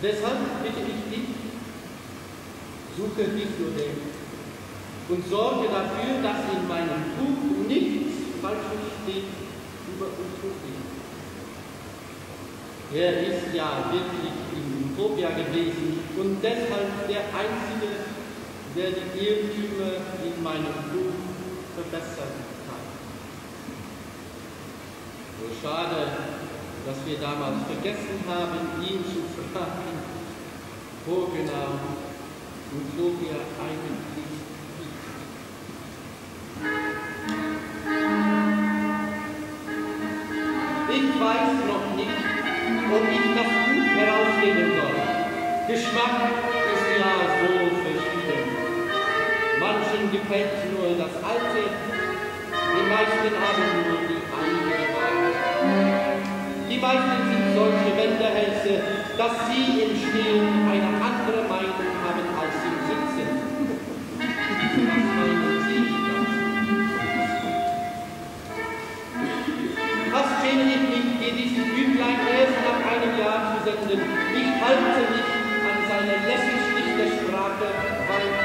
Deshalb bitte ich dich, suche dich nur dem und sorge dafür, dass in meinem Buch nichts Falsches steht über Utopia. Er ist ja wirklich in Utopia gewesen und deshalb der Einzige, der die Irrtümer in meinem Buch verbessert hat. So schade, dass wir damals vergessen haben, ihn zu fragen, wo genau Utopia eigentlich ist. Ich weiß noch nicht, ob ich das Buch herausgeben soll. Geschmack ist ja so verschieden. Manchen gefällt nur das Alte, den meisten haben nur die eigene Wahl. Die meisten sind solche Wenderhälse, dass sie im Stehen eine andere Meinung haben als im Sitzen. Was meinen Sie das? Was schäme ich mich, gehe dieses Büchlein erst nach einem Jahr zu senden. Ich halte mich an seine lässig schlichte Sprache, weil